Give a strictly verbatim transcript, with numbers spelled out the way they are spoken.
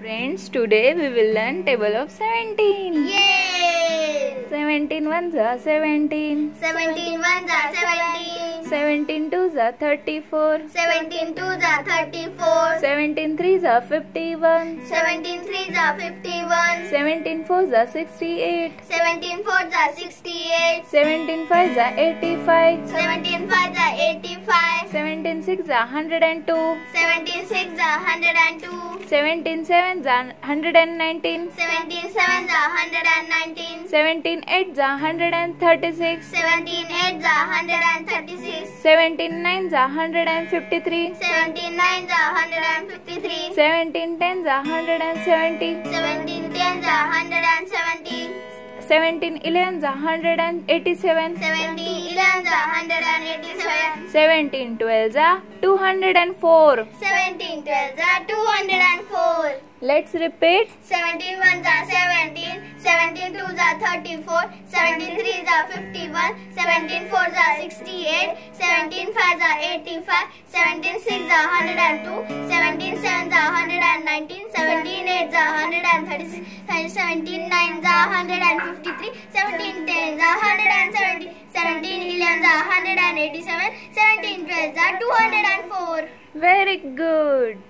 Friends, today we will learn table of seventeen. Yay! seventeen ones are seventeen. seventeen ones are seventeen. seventeen twos are thirty-four. seventeen twos are thirty-four. seventeen threes are fifty-one. seventeen threes are fifty-one. seventeen fours are sixty-eight. seventeen fours are sixty-eight. seventeen fives are eighty-five. seventeen fives are eighty-five. seventeen sixes are one hundred two. seventeen sixes are one hundred two. seventeen sevens are one hundred nineteen. seventeen sevens are one hundred nineteen. seventeen eights are one hundred thirty-six. seventeen eights are one hundred thirty-six. seventeen nines are one hundred fifty-three. seventeen nines are one hundred fifty-three. seventeen tens are one hundred seventy. seventeen tens are one hundred seventy. seventeen elevens are one hundred eighty-seven. seventeen elevens are one hundred eighty-seven. seventeen twelves are two hundred four. seventeen twelves are two hundred four. Let's repeat. seventeen ones are seventeen. seventeen twos are thirty-four. seventeen threes are fifty-one. seventeen fours are sixty-eight. seventeen fives are eighty-five. seventeen sixes are one hundred two. seventeen sevens are one hundred nineteen. seventeen eights are one hundred thirty-six. seventeen nines are one hundred fifty-three. seventeen tens are one hundred seventy. seventeen elevens are one hundred eighty-seven. seventeen twelves are two hundred four. Very good.